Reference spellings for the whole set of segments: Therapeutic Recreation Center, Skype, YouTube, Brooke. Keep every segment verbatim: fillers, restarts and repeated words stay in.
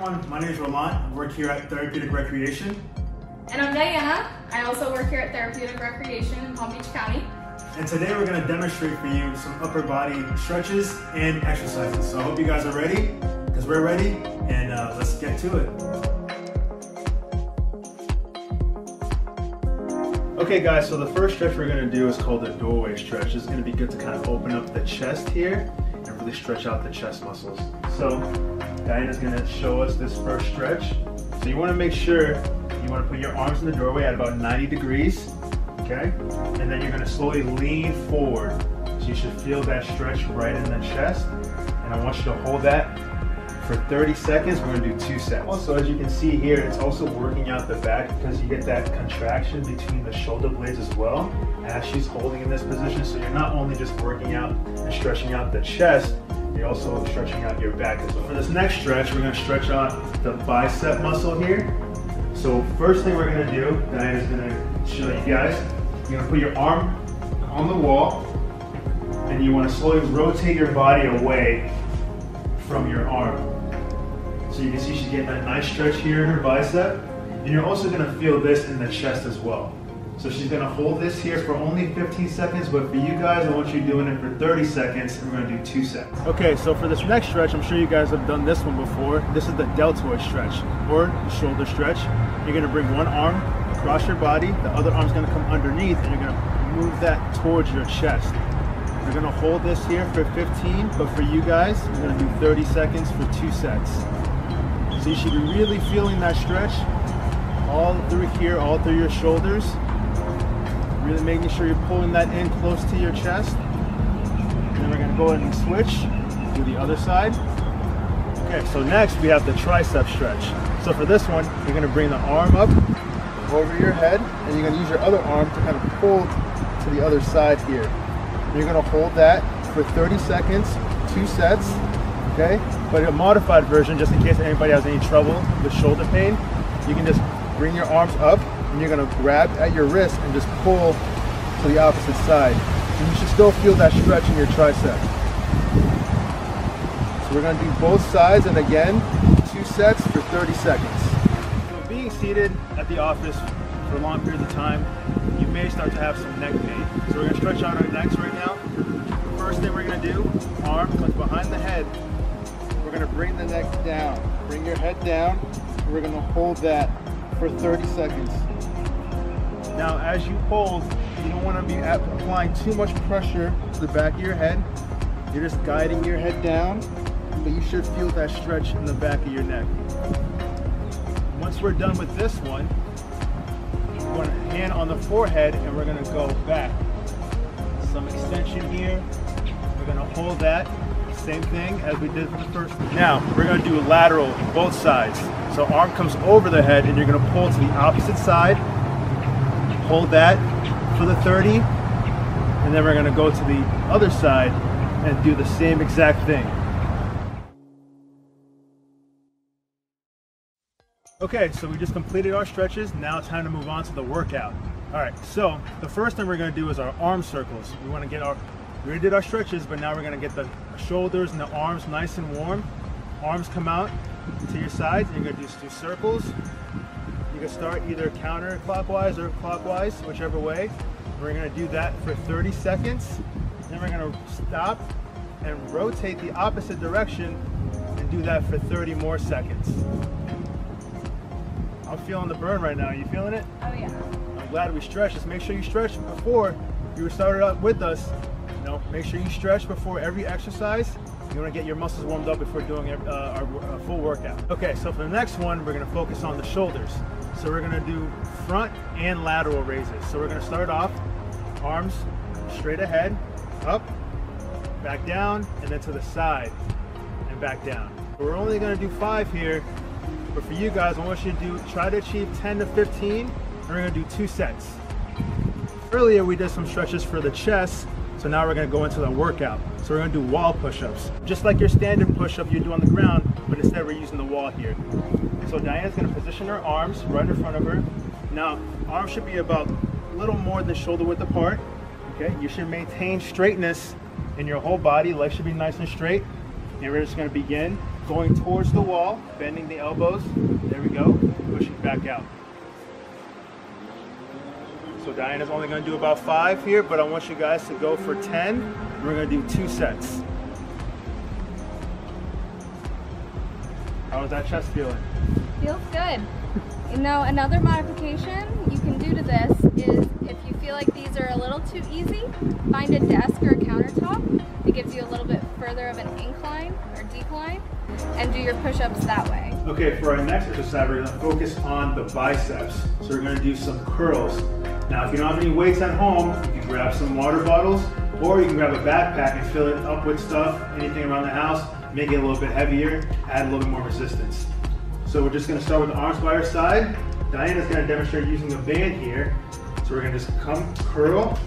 everyone, my name is Ramant. I work here at Therapeutic Recreation. And I'm Diana. I also work here at Therapeutic Recreation in Palm Beach County. And today we're going to demonstrate for you some upper body stretches and exercises. So I hope you guys are ready, because we're ready, and uh, let's get to it. Okay guys, so the first stretch we're going to do is called the doorway stretch. It's going to be good to kind of open up the chest here and really stretch out the chest muscles. So Diana's going to show us this first stretch. So you want to make sure you want to put your arms in the doorway at about ninety degrees. Okay, and then you're going to slowly lean forward. So you should feel that stretch right in the chest. And I want you to hold that for thirty seconds. We're going to do two sets. Also, as you can see here, it's also working out the back because you get that contraction between the shoulder blades as well as she's holding in this position. So you're not only just working out and stretching out the chest, you're also stretching out your back as well. For this next stretch, we're going to stretch out the bicep muscle here. So first thing we're going to do, Diana's going to show you guys. You're gonna put your arm on the wall and you wanna slowly rotate your body away from your arm. So you can see she's getting that nice stretch here in her bicep. And you're also gonna feel this in the chest as well. So she's gonna hold this here for only fifteen seconds, but for you guys, I want you doing it for thirty seconds, and we're gonna do two sets. Okay, so for this next stretch, I'm sure you guys have done this one before. This is the deltoid stretch, or the shoulder stretch. You're gonna bring one arm across your body, the other arm's gonna come underneath, and you're gonna move that towards your chest. We're gonna hold this here for fifteen, but for you guys, we're gonna do thirty seconds for two sets. So you should be really feeling that stretch all through here, all through your shoulders. Really making sure you're pulling that in close to your chest. And then we're gonna go ahead and switch, do the other side. Okay, so next we have the tricep stretch. So for this one, you're gonna bring the arm up over your head, and you're gonna use your other arm to kind of pull to the other side here. You're gonna hold that for thirty seconds, two sets, okay? But a modified version, just in case anybody has any trouble with shoulder pain, you can just bring your arms up, and you're gonna grab at your wrist and just pull to the opposite side. And you should still feel that stretch in your tricep. So we're gonna do both sides, and again, two sets for thirty seconds. Being seated at the office for long periods of time, you may start to have some neck pain. So we're going to stretch out our necks right now. First thing we're going to do, arm comes behind the head. We're going to bring the neck down. Bring your head down. We're going to hold that for thirty seconds. Now as you hold, you don't want to be applying too much pressure to the back of your head. You're just guiding your head down, but you should feel that stretch in the back of your neck. Once we're done with this one, we're going to hand on the forehead and we're going to go back. Some extension here. We're going to hold that. Same thing as we did for the first one. Now, we're going to do lateral, both sides. So arm comes over the head and you're going to pull to the opposite side. Hold that for the thirty. And then we're going to go to the other side and do the same exact thing. Okay, so we just completed our stretches. Now it's time to move on to the workout. All right, so the first thing we're gonna do is our arm circles. We wanna get our, we already did our stretches, but now we're gonna get the shoulders and the arms nice and warm. Arms come out to your sides. You're gonna do two circles. You can start either counterclockwise or clockwise, whichever way. We're gonna do that for thirty seconds. Then we're gonna stop and rotate the opposite direction and do that for thirty more seconds. I'm feeling the burn right now. Are you feeling it? Oh yeah. I'm glad we stretched. Just make sure you stretch before you started up with us. You know, make sure you stretch before every exercise. You want to get your muscles warmed up before doing uh, our uh, full workout. Okay, so for the next one, we're going to focus on the shoulders. So we're going to do front and lateral raises. So we're going to start off, arms straight ahead, up, back down, and then to the side, and back down. We're only going to do five here. But for you guys, I want you to do, try to achieve ten to fifteen, and we're gonna do two sets. Earlier, we did some stretches for the chest, so now we're gonna go into the workout. So we're gonna do wall push-ups. Just like your standard push-up you do on the ground, but instead we're using the wall here. So Diana's gonna position her arms right in front of her. Now, arms should be about a little more than shoulder width apart, okay? You should maintain straightness in your whole body. Legs should be nice and straight. And we're just gonna begin going towards the wall, bending the elbows, there we go, pushing back out. So Diana's only going to do about five here, but I want you guys to go for ten. We're going to do two sets. How's that chest feeling? Feels good. You know, another modification you can do to this is if you feel like these are a little too easy, find a desk or a countertop that gives you a little bit further of an incline or decline and do your push-ups that way. Okay, for our next exercise, we're going to focus on the biceps. So we're going to do some curls. Now, if you don't have any weights at home, you can grab some water bottles, or you can grab a backpack and fill it up with stuff, anything around the house, make it a little bit heavier, add a little bit more resistance. So we're just gonna start with the arms by our side. Diana's gonna demonstrate using a band here. So we're gonna just come, curl,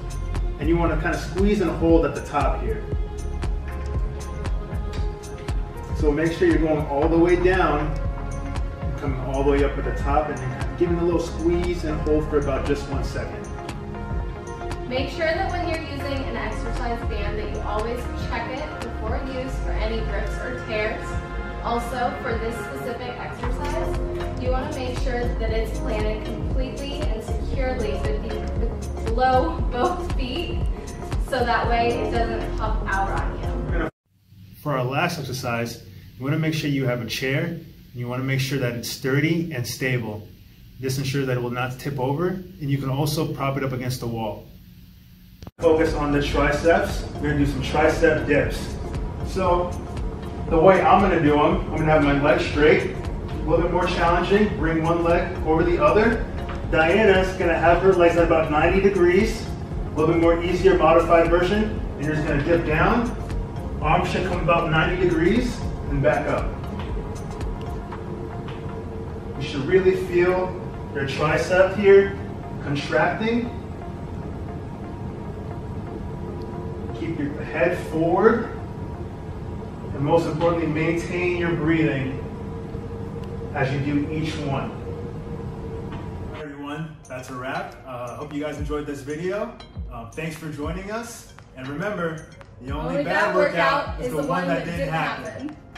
and you wanna kind of squeeze and hold at the top here. So make sure you're going all the way down, coming all the way up at the top, and then giving a little squeeze and hold for about just one second. Make sure that when you're using an exercise band that you always check it before use for any rips or tears. Also, for this specific exercise, you want to make sure that it's planted completely and securely below both feet, so that way it doesn't pop out on you. For our last exercise, you want to make sure you have a chair. You want to make sure that it's sturdy and stable. This ensures that it will not tip over, and you can also prop it up against the wall. Focus on the triceps. We're going to do some tricep dips. So the way I'm going to do them, I'm going to have my legs straight, a little bit more challenging, bring one leg over the other. Diana's going to have her legs at about ninety degrees, a little bit more easier modified version, and you're just going to dip down. Arms should come about ninety degrees and back up. You should really feel your tricep here contracting. Keep your head forward, and most importantly, maintain your breathing as you do each one. Hey everyone, that's a wrap. I uh, hope you guys enjoyed this video. Um, thanks for joining us, and remember, the only, only bad workout, workout is, is the one, one that, that didn't happen. happen.